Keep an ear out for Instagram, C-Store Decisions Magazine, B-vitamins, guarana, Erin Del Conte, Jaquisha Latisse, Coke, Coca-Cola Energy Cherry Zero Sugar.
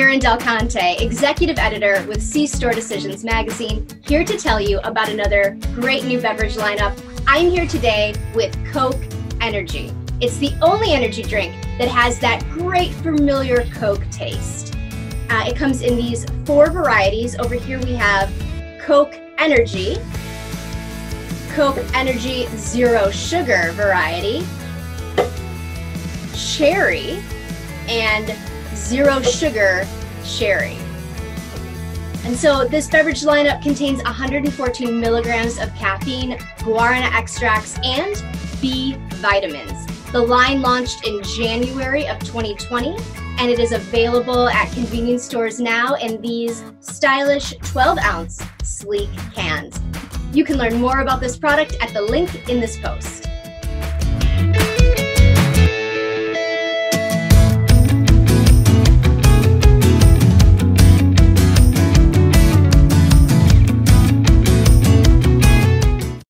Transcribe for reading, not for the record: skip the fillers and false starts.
Erin Del Conte, Executive Editor with C-Store Decisions Magazine, here to tell you about another great new beverage lineup. I'm here today with Coke Energy. It's the only energy drink that has that great familiar Coke taste. It comes in these four varieties. Over here we have Coke Energy Zero Sugar variety, Cherry, and Zero Sugar Cherry. And so this beverage lineup contains 114 milligrams of caffeine, guarana extracts, and B vitamins. The line launched in January of 2020, and it is available at convenience stores now in these stylish 12-ounce sleek cans. You can learn more about this product at the link in this post.